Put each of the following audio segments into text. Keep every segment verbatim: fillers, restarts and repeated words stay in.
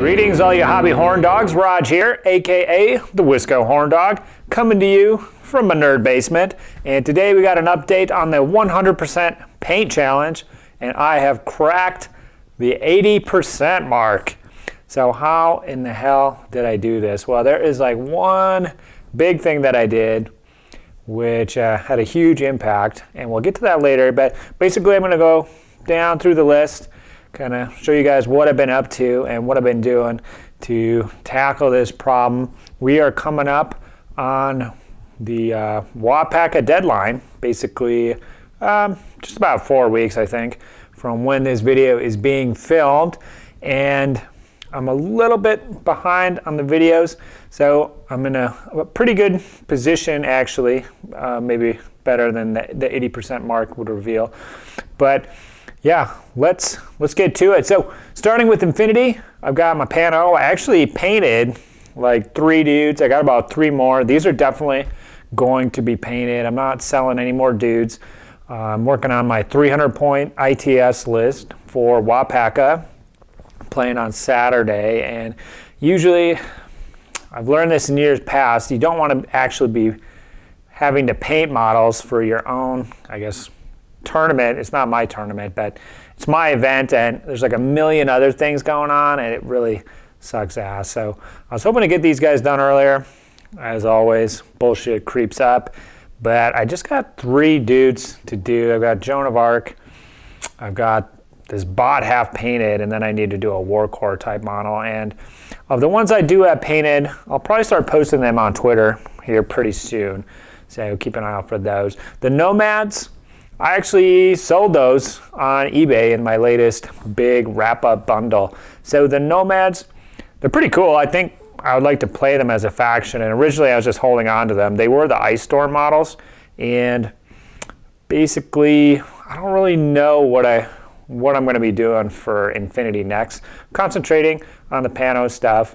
Greetings, all you hobby horn dogs. Raj here, aka the Wisco Horn Dog, coming to you from my nerd basement. And today we got an update on the one hundred percent paint challenge, and I have cracked the eighty percent mark. So how in the hell did I do this? Well, there is like one big thing that I did which uh, had a huge impact, and we'll get to that later. But basically, I'm gonna go down through the list, kind of show you guys what I've been up to and what I've been doing to tackle this problem. We are coming up on the uh, Waaaghpaca deadline, basically um, just about four weeks, I think, from when this video is being filmed. And I'm a little bit behind on the videos, so I'm in a, a pretty good position, actually, uh, maybe better than the eighty percent mark would reveal. But yeah, let's let's get to it. So starting with Infinity, I've got my Pano. I actually painted like three dudes. I got about three more. These are definitely going to be painted. I'm not selling any more dudes. Uh, I'm working on my three hundred point I T S list for Waaaghpaca, playing on Saturday. And usually, I've learned this in years past, you don't want to actually be having to paint models for your own, I guess, tournament. It's not my tournament, but it's my event, and there's like a million other things going on, and it really sucks ass. So I was hoping to get these guys done earlier. As always, bullshit creeps up, but I just got three dudes to do. I've got Joan of Arc, I've got this bot half painted, and then I need to do a War Core type model. And of the ones I do have painted, I'll probably start posting them on Twitter here pretty soon, so keep an eye out for those. The Nomads, I actually sold those on eBay in my latest big wrap-up bundle. So the Nomads, they're pretty cool. I think I would like to play them as a faction, and originally I was just holding on to them. They were the Ice Storm models, and basically I don't really know what, I, what I'm gonna be doing for Infinity next. Concentrating on the Pano stuff.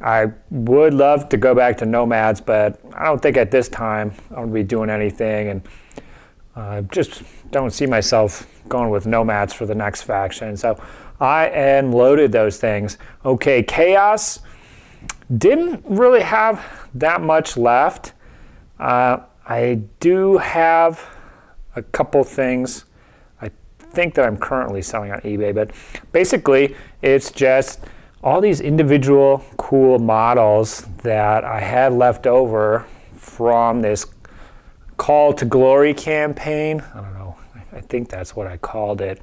I would love to go back to Nomads, but I don't think at this time I'm gonna be doing anything. And I uh, just don't see myself going with Nomads for the next faction. So I am loaded those things. Okay, Chaos didn't really have that much left. Uh, I do have a couple things I think that I'm currently selling on eBay, but basically it's just all these individual cool models that I had left over from this Call to Glory campaign. I don't know, I think that's what I called it.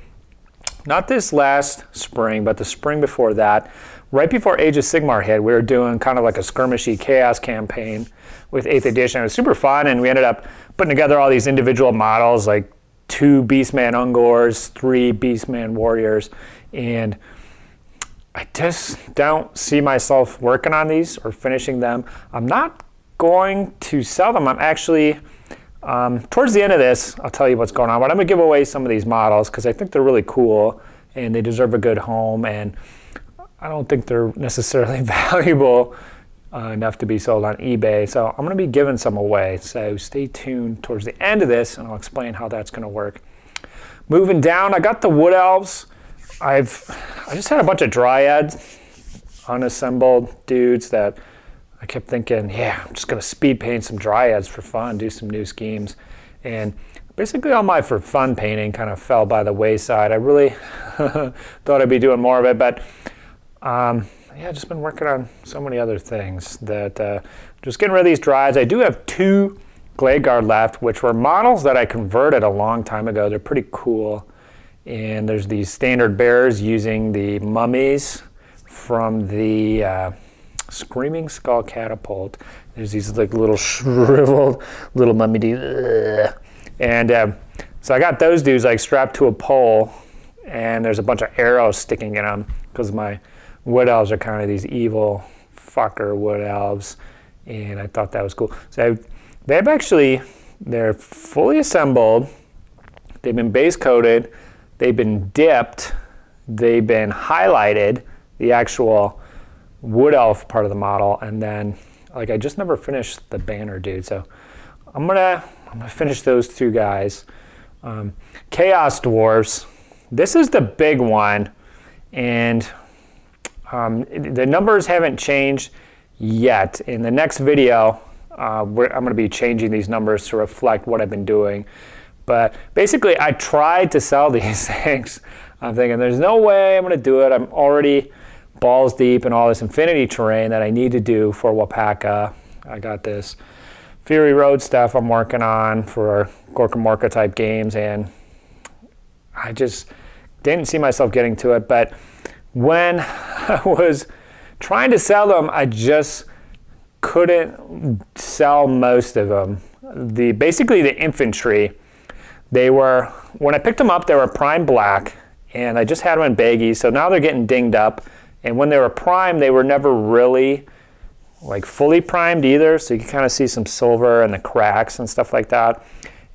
Not this last spring, but the spring before that, right before Age of Sigmar hit, we were doing kind of like a skirmishy Chaos campaign with eighth edition. It was super fun, and we ended up putting together all these individual models, like two Beastman Ungors, three Beastman Warriors, and I just don't see myself working on these or finishing them. I'm not going to sell them. I'm actually, Um, towards the end of this, I'll tell you what's going on, but I'm gonna give away some of these models because I think they're really cool and they deserve a good home, and I don't think they're necessarily valuable uh, enough to be sold on eBay. So I'm gonna be giving some away. So stay tuned towards the end of this and I'll explain how that's gonna work. Moving down, I got the Wood Elves. I've, I just had a bunch of Dryads, unassembled dudes that I kept thinking, yeah, I'm just gonna speed paint some Dryads for fun, do some new schemes. And basically all my for fun painting kind of fell by the wayside. I really thought I'd be doing more of it, but um, yeah, I've just been working on so many other things that uh, just getting rid of these Dryads. I do have two Gladeguard left, which were models that I converted a long time ago. They're pretty cool. And there's these standard bearers using the mummies from the uh, Screaming Skull Catapult. There's these like little shriveled little mummy dudes, and um, so I got those dudes like strapped to a pole, and there's a bunch of arrows sticking in them because my Wood Elves are kind of these evil fucker Wood Elves, and I thought that was cool. So they've actually, they're fully assembled, they've been base coated, they've been dipped, they've been highlighted, the actual Wood Elf part of the model, and then like I just never finished the banner dude, so I'm gonna I'm gonna finish those two guys. Um, Chaos Dwarves, this is the big one, and Um, the numbers haven't changed yet. In the next video, uh, we're, I'm going to be changing these numbers to reflect what I've been doing. But basically, I tried to sell these things. I'm thinking, there's no way I'm going to do it. I'm already balls deep in all this Infinity terrain that I need to do for Waaaghpaca. I got this Fury Road stuff I'm working on for Gorka Morka type games, and I just didn't see myself getting to it. But when I was trying to sell them, I just couldn't sell most of them. The basically the infantry, they were, when I picked them up, they were prime black, and I just had them in baggies, so now they're getting dinged up. And when they were prime, they were never really like fully primed either, so you can kind of see some silver and the cracks and stuff like that.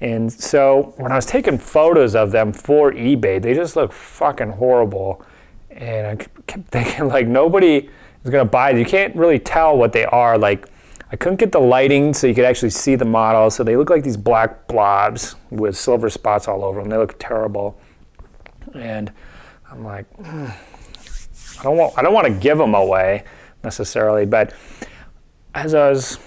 And so when I was taking photos of them for eBay, they just look fucking horrible. And I kept thinking, like, nobody is gonna buy them. You can't really tell what they are. Like, I couldn't get the lighting so you could actually see the model, so they look like these black blobs with silver spots all over them. They look terrible. And I'm like, mm, I don't want I don't want to give them away necessarily, but as I was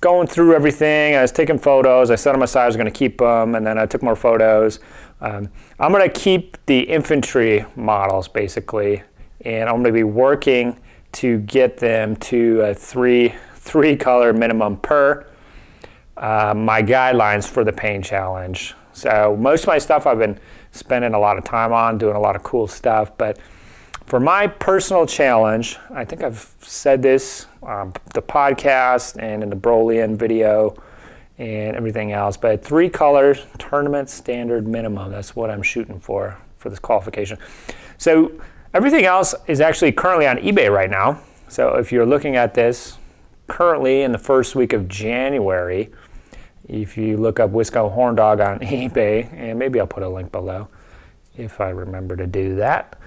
going through everything, I was taking photos, I set them aside, I was going to keep them, and then I took more photos. Um, I'm going to keep the infantry models, basically, and I'm going to be working to get them to a three, three color minimum per uh, my guidelines for the paint challenge. So most of my stuff I've been spending a lot of time on, doing a lot of cool stuff, but for my personal challenge, I think I've said this on the podcast and in the Brolean video and everything else, but three colors, tournament standard minimum. That's what I'm shooting for, for this qualification. So everything else is actually currently on eBay right now. So if you're looking at this currently in the first week of January, if you look up Wisco Horn Dog on eBay, and maybe I'll put a link below if I remember to do that.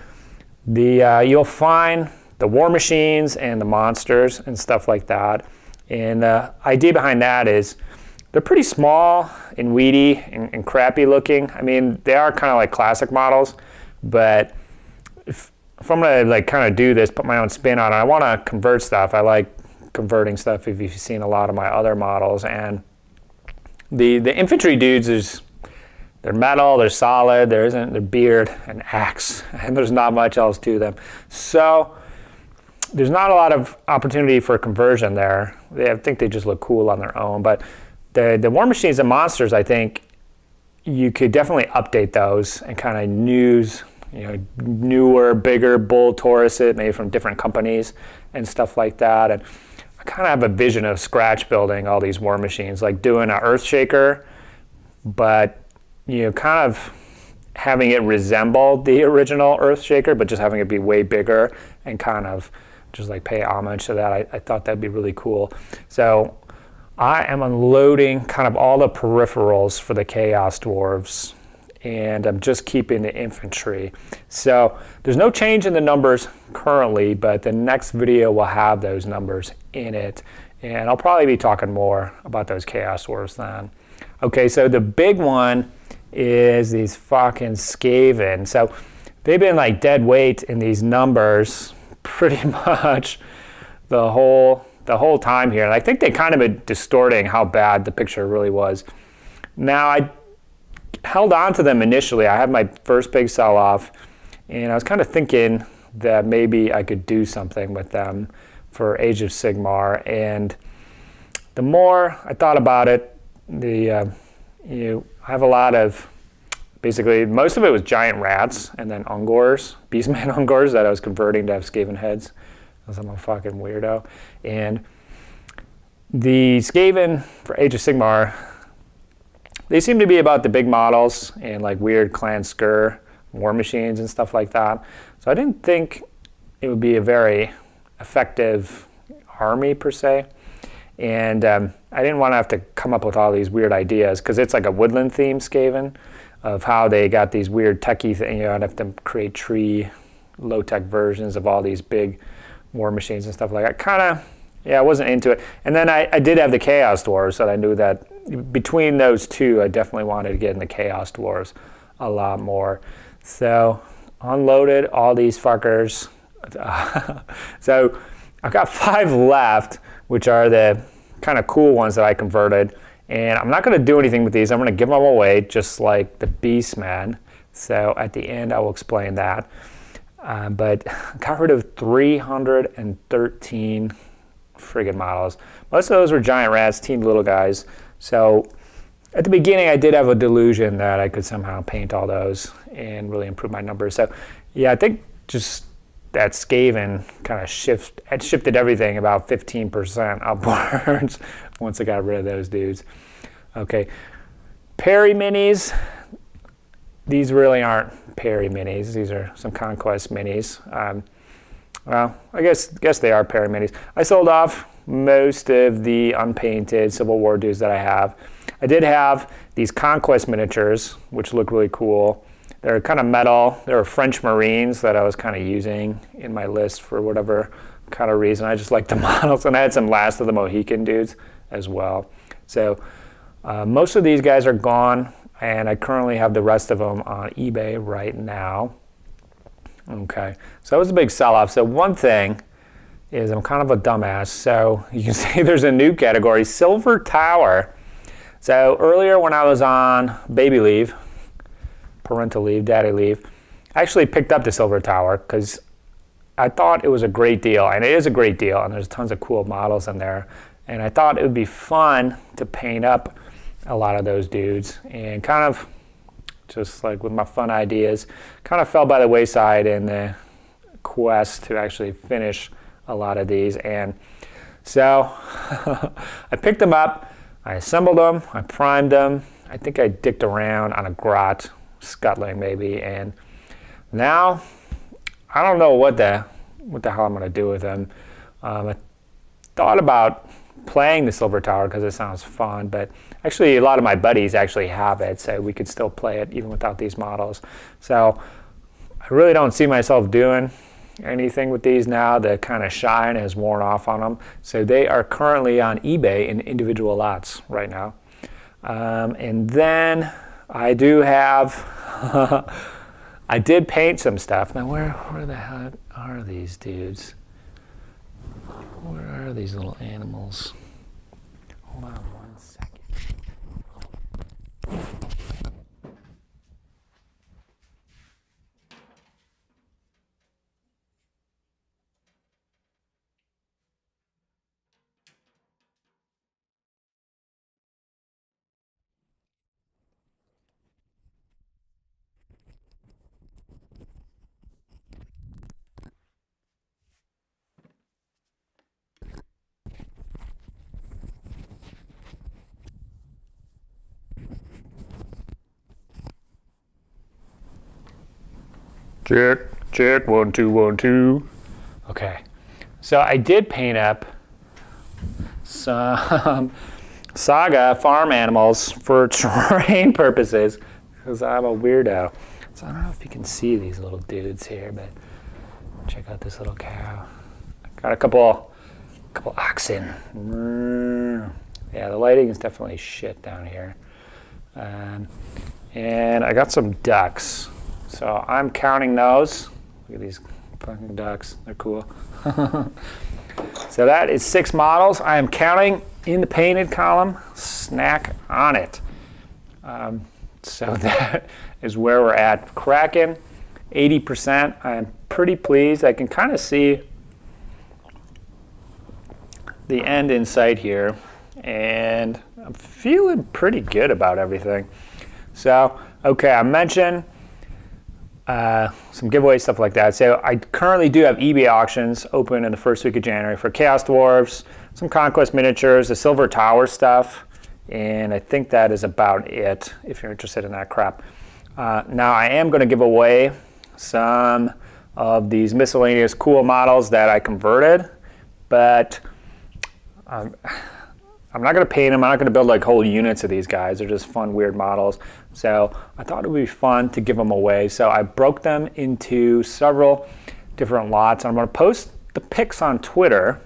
The, uh, you'll find the war machines and the monsters and stuff like that. And the idea behind that is they're pretty small and weedy and, and crappy looking. I mean, they are kind of like classic models, but if, if I'm gonna like kind of do this, put my own spin on it, I wanna convert stuff. I like converting stuff if you've seen a lot of my other models. And the, the infantry dudes is, they're metal, they're solid, there isn't their beard, an axe, and there's not much else to them. So there's not a lot of opportunity for conversion there. They, I think they just look cool on their own, but the, the war machines and monsters, I think you could definitely update those and kind of use, you know, newer, bigger bull Tauruses, maybe from different companies and stuff like that. And I kind of have a vision of scratch building all these war machines, like doing an Earthshaker, but you know, kind of having it resemble the original Earthshaker, but just having it be way bigger and kind of just like pay homage to that. I, I thought that'd be really cool. So I am unloading kind of all the peripherals for the Chaos Dwarves, and I'm just keeping the infantry. So there's no change in the numbers currently, but the next video will have those numbers in it. And I'll probably be talking more about those Chaos Dwarves then. Okay, so the big one is these fucking Skaven. So they've been like dead weight in these numbers pretty much the whole the whole time here, and I think they kind of been distorting how bad the picture really was. Now I held on to them initially. I had my first big sell-off, and I was kind of thinking that maybe I could do something with them for Age of Sigmar. And the more I thought about it, the uh, you know, I have a lot of, basically, most of it was giant rats and then Ungors, Beastman Ungors that I was converting to have Skaven heads, because I'm a fucking weirdo. And the Skaven for Age of Sigmar, they seem to be about the big models and like weird clan skur, war machines and stuff like that. So I didn't think it would be a very effective army per se. And um, I didn't want to have to come up with all these weird ideas, because it's like a woodland theme Skaven of how they got these weird techie thing. You know, I'd have to create tree low tech versions of all these big war machines and stuff like that. Kind of, yeah, I wasn't into it. And then I, I did have the Chaos Dwarves, and I knew that between those two, I definitely wanted to get in the Chaos Dwarves a lot more. So unloaded all these fuckers Uh, so I've got five left, which are the kind of cool ones that I converted. And I'm not going to do anything with these. I'm going to give them away, just like the Beastman. So at the end, I will explain that. Uh, but got rid of three hundred thirteen friggin' models. Most of those were giant rats, teeny little guys. So at the beginning, I did have a delusion that I could somehow paint all those and really improve my numbers. So yeah, I think just that Skaven kind of shift, it shifted everything about fifteen percent upwards once I got rid of those dudes. Okay, Perry minis. These really aren't Perry minis. These are some Conquest minis. Um, well, I guess guess they are Perry minis. I sold off most of the unpainted Civil War dudes that I have. I did have these Conquest miniatures, which look really cool. They're kind of metal. They're French Marines that I was kind of using in my list for whatever kind of reason. I just like the models, and I had some Last of the Mohican dudes as well. So uh, most of these guys are gone, and I currently have the rest of them on eBay right now. Okay, so that was a big sell-off. So one thing is I'm kind of a dumbass, so you can see there's a new category, Silver Tower. So earlier when I was on baby leave, parental leave, daddy leave, I actually picked up the Silver Tower because I thought it was a great deal, and it is a great deal, and there's tons of cool models in there. And I thought it would be fun to paint up a lot of those dudes, and kind of just like with my fun ideas, kind of fell by the wayside in the quest to actually finish a lot of these. And so I picked them up, I assembled them, I primed them, I think I dicked around on a grot, scuttling maybe, and now I don't know what the what the hell I'm gonna do with them. Um, I thought about playing the Silver Tower because it sounds fun, but actually a lot of my buddies actually have it, so we could still play it even without these models. So I really don't see myself doing anything with these now. The kind of shine has worn off on them, so they are currently on eBay in individual lots right now. Um, and then I do have I did paint some stuff. Now where, where the hell are these dudes? Where are these little animals? Hold on one second. Check, check, one, two, one, two. Okay, so I did paint up some Saga farm animals for terrain purposes, because I'm a weirdo. So I don't know if you can see these little dudes here, but check out this little cow. Got a couple, couple oxen. Yeah, the lighting is definitely shit down here. Um, and I got some ducks. So I'm counting those. Look at these fucking ducks. They're cool. So that is six models. I am counting in the painted column. Snack on it. Um, so that is where we're at. Kraken, eighty percent. I'm pretty pleased. I can kind of see the end in sight here. And I'm feeling pretty good about everything. So, okay, I mentioned Uh, some giveaway stuff like that. So I currently do have eBay auctions open in the first week of January for Chaos Dwarves, some Conquest miniatures, the Silver Tower stuff, and I think that is about it if you're interested in that crap. Uh, now I am going to give away some of these miscellaneous cool models that I converted, but um, I'm not going to paint them. I'm not going to build like whole units of these guys. They're just fun, weird models. So I thought it would be fun to give them away. So I broke them into several different lots. I'm going to post the pics on Twitter.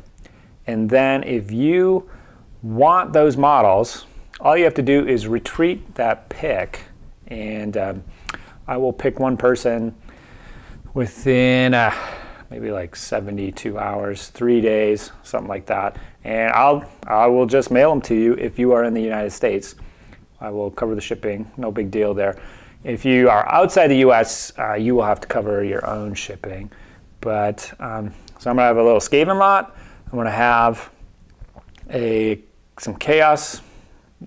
And then if you want those models, all you have to do is retweet that pic. And um, I will pick one person within uh, maybe like seventy-two hours, three days, something like that. And I'll, I will just mail them to you if you are in the United States. I will cover the shipping, no big deal there. If you are outside the U S, uh, you will have to cover your own shipping. But, um, so I'm gonna have a little Skaven lot. I'm gonna have a, some Chaos,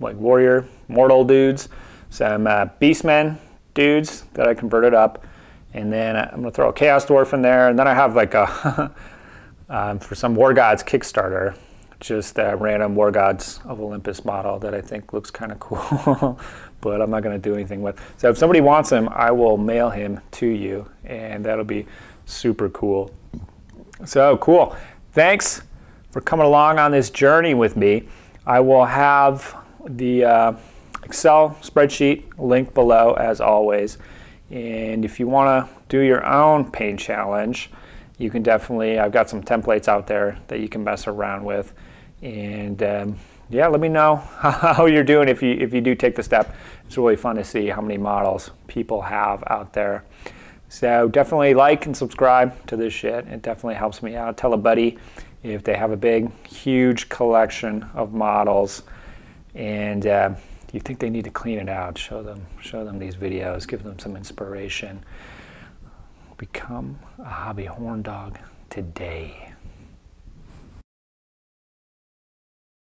like warrior, mortal dudes, some uh, Beastmen dudes that I converted up. And then I'm gonna throw a Chaos Dwarf in there. And then I have like a, um, for some War Gods Kickstarter, just a random War Gods of Olympus model that I think looks kind of cool, but I'm not gonna do anything with. So if somebody wants him, I will mail him to you, and that'll be super cool. So cool. Thanks for coming along on this journey with me. I will have the uh, Excel spreadsheet linked below as always. And if you wanna do your own paint challenge, you can definitely, I've got some templates out there that you can mess around with. And um, yeah, let me know how you're doing if you, if you do take the step. It's really fun to see how many models people have out there. So definitely like and subscribe to this shit. It definitely helps me out. Tell a buddy if they have a big, huge collection of models and uh, you think they need to clean it out. Show them, show them these videos, give them some inspiration. Become a hobby horn dog today.